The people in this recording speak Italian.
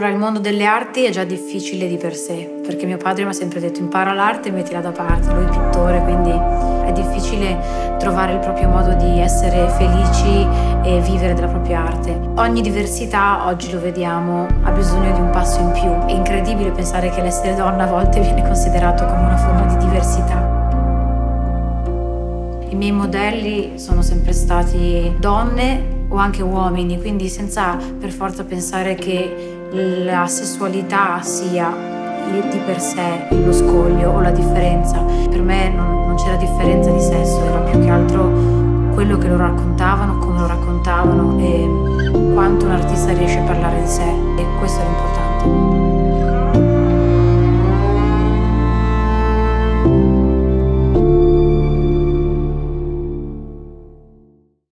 Allora, il mondo delle arti è già difficile di per sé, perché mio padre mi ha sempre detto impara l'arte e mettila da parte, lui è pittore, quindi è difficile trovare il proprio modo di essere felici e vivere della propria arte. Ogni diversità, oggi lo vediamo, ha bisogno di un passo in più. È incredibile pensare che l'essere donna a volte viene considerato come una forma di diversità. I miei modelli sono sempre stati donne o anche uomini, quindi senza per forza pensare che la sessualità sia di per sé lo scoglio o la differenza. Per me non c'era differenza di sesso, era più che altro quello che loro raccontavano, come lo raccontavano e quanto un artista riesce a parlare di sé, e questo è l'importante.